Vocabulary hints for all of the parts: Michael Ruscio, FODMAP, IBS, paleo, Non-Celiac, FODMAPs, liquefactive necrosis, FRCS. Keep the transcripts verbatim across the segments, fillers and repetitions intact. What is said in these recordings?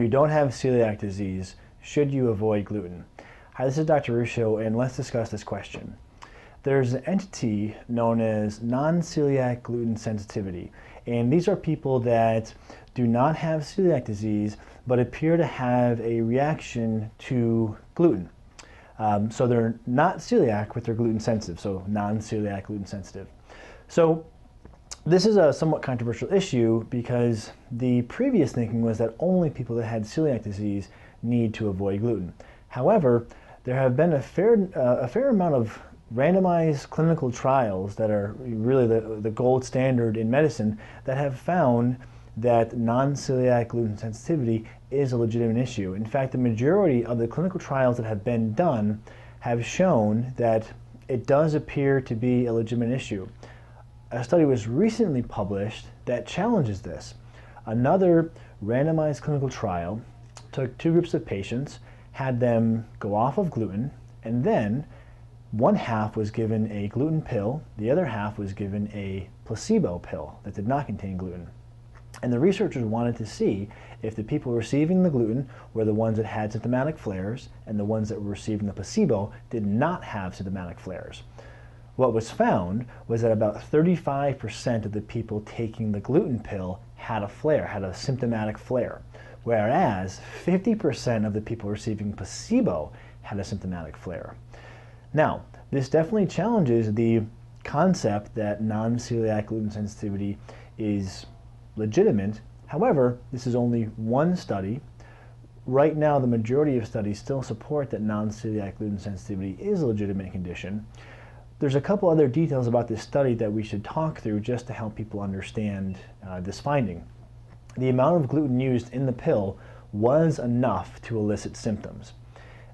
If you don't have celiac disease, should you avoid gluten? Hi, this is Doctor Ruscio, and let's discuss this question. There's an entity known as non-celiac gluten sensitivity, and these are people that do not have celiac disease but appear to have a reaction to gluten. Um, so they're not celiac, but they're gluten sensitive, so non-celiac gluten sensitive. So this is a somewhat controversial issue because the previous thinking was that only people that had celiac disease need to avoid gluten. However, there have been a fair, uh, a fair amount of randomized clinical trials that are really the, the gold standard in medicine that have found that non-celiac gluten sensitivity is a legitimate issue. In fact, the majority of the clinical trials that have been done have shown that it does appear to be a legitimate issue. A study was recently published that challenges this. Another randomized clinical trial took two groups of patients, had them go off of gluten, and then one half was given a gluten pill, the other half was given a placebo pill that did not contain gluten. And the researchers wanted to see if the people receiving the gluten were the ones that had symptomatic flares, and the ones that were receiving the placebo did not have symptomatic flares. What was found was that about thirty-five percent of the people taking the gluten pill had a flare, had a symptomatic flare, whereas fifty percent of the people receiving placebo had a symptomatic flare. Now, this definitely challenges the concept that non-celiac gluten sensitivity is legitimate. However, this is only one study. Right now, the majority of studies still support that non-celiac gluten sensitivity is a legitimate condition. There's a couple other details about this study that we should talk through just to help people understand uh, this finding. The amount of gluten used in the pill was enough to elicit symptoms.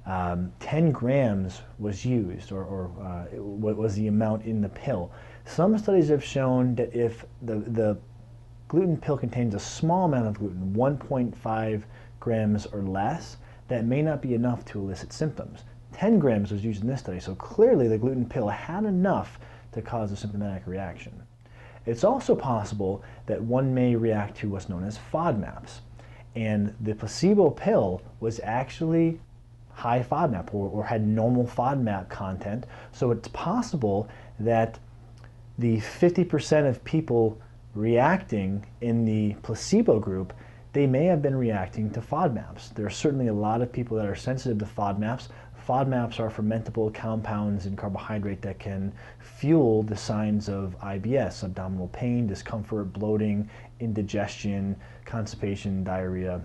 Um, ten grams was used, or, or uh, what was the amount in the pill. Some studies have shown that if the, the gluten pill contains a small amount of gluten, one point five grams or less, that may not be enough to elicit symptoms. ten grams was used in this study, so clearly the gluten pill had enough to cause a symptomatic reaction. It's also possible that one may react to what's known as FODMAPs, and the placebo pill was actually high FODMAP or, or had normal FODMAP content, so it's possible that the fifty percent of people reacting in the placebo group, they may have been reacting to FODMAPs. There are certainly a lot of people that are sensitive to FODMAPs. FODMAPs are fermentable compounds in carbohydrate that can fuel the signs of I B S, abdominal pain, discomfort, bloating, indigestion, constipation, diarrhea.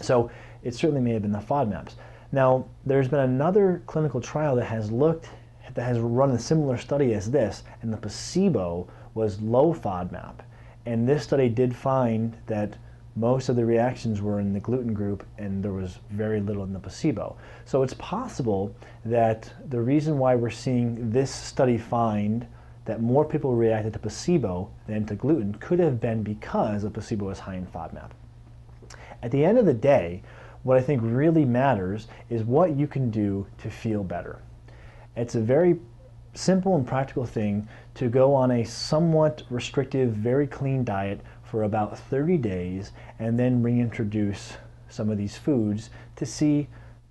So it certainly may have been the FODMAPs. Now, there's been another clinical trial that has looked, that has run a similar study as this, and the placebo was low FODMAP. And this study did find that most of the reactions were in the gluten group and there was very little in the placebo. So it's possible that the reason why we're seeing this study find that more people reacted to placebo than to gluten could have been because the placebo is high in FODMAP. At the end of the day, what I think really matters is what you can do to feel better. It's a very simple and practical thing to go on a somewhat restrictive, very clean diet for about thirty days and then reintroduce some of these foods to see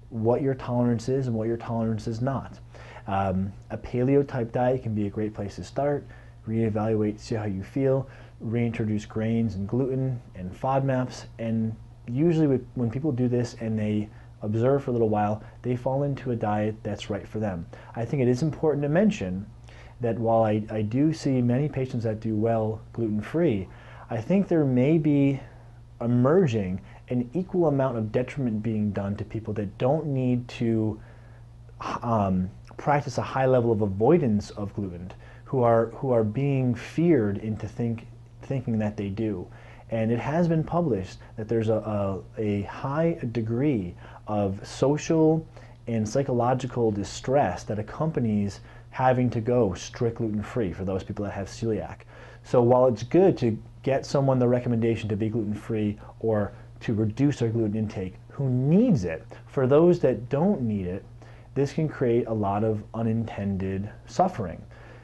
what your tolerance is and what your tolerance is not. Um, a paleo type diet can be a great place to start, reevaluate, see how you feel, reintroduce grains and gluten and FODMAPs, and usually with, when people do this and they observe for a little while, they fall into a diet that's right for them. I think it is important to mention that while I, I do see many patients that do well gluten-free, I think there may be emerging an equal amount of detriment being done to people that don't need to um, practice a high level of avoidance of gluten, who are who are being feared into think, thinking that they do. And it has been published that there's a, a, a high degree of social and psychological distress that accompanies having to go strict gluten-free for those people that have celiac. So while it's good to get someone the recommendation to be gluten-free or to reduce their gluten intake, who needs it? For those that don't need it, this can create a lot of unintended suffering.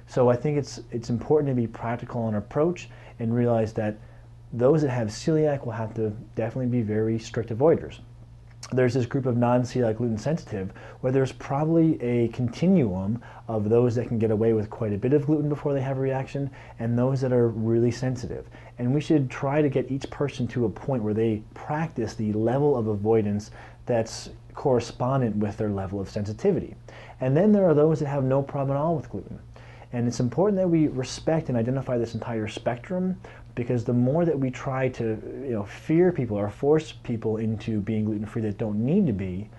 So I think it's, it's important to be practical in approach and realize that Those that have celiac will have to definitely be very strict avoiders. There's this group of non-celiac gluten sensitive where there's probably a continuum of those that can get away with quite a bit of gluten before they have a reaction and those that are really sensitive. And we should try to get each person to a point where they practice the level of avoidance that's correspondent with their level of sensitivity. And then there are those that have no problem at all with gluten. And it's important that we respect and identify this entire spectrum, because the more that we try to you know, fear people or force people into being gluten-free that don't need to be,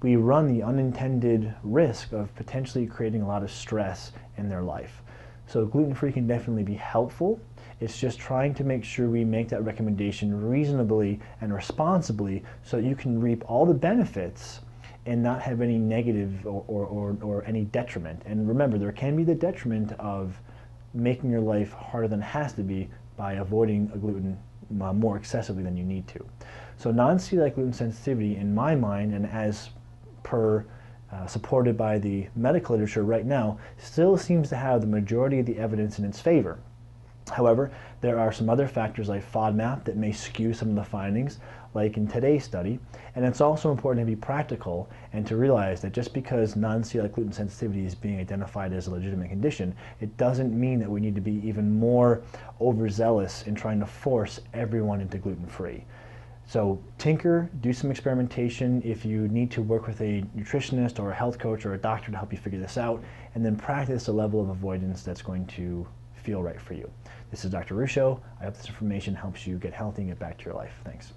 we run the unintended risk of potentially creating a lot of stress in their life. So gluten-free can definitely be helpful. It's just trying to make sure we make that recommendation reasonably and responsibly so that you can reap all the benefits and not have any negative or, or, or, or any detriment. And remember, there can be the detriment of making your life harder than it has to be by avoiding a gluten more excessively than you need to. So non-celiac gluten sensitivity, in my mind, and as per uh, supported by the medical literature right now, still seems to have the majority of the evidence in its favor. However, there are some other factors like FODMAP that may skew some of the findings, like in today's study, and it's also important to be practical and to realize that just because non-celiac gluten sensitivity is being identified as a legitimate condition, it doesn't mean that we need to be even more overzealous in trying to force everyone into gluten-free. So tinker, do some experimentation if you need to work with a nutritionist or a health coach or a doctor to help you figure this out, and then practice a level of avoidance that's going to feel right for you. This is Doctor Ruscio. I hope this information helps you get healthy and get back to your life. Thanks.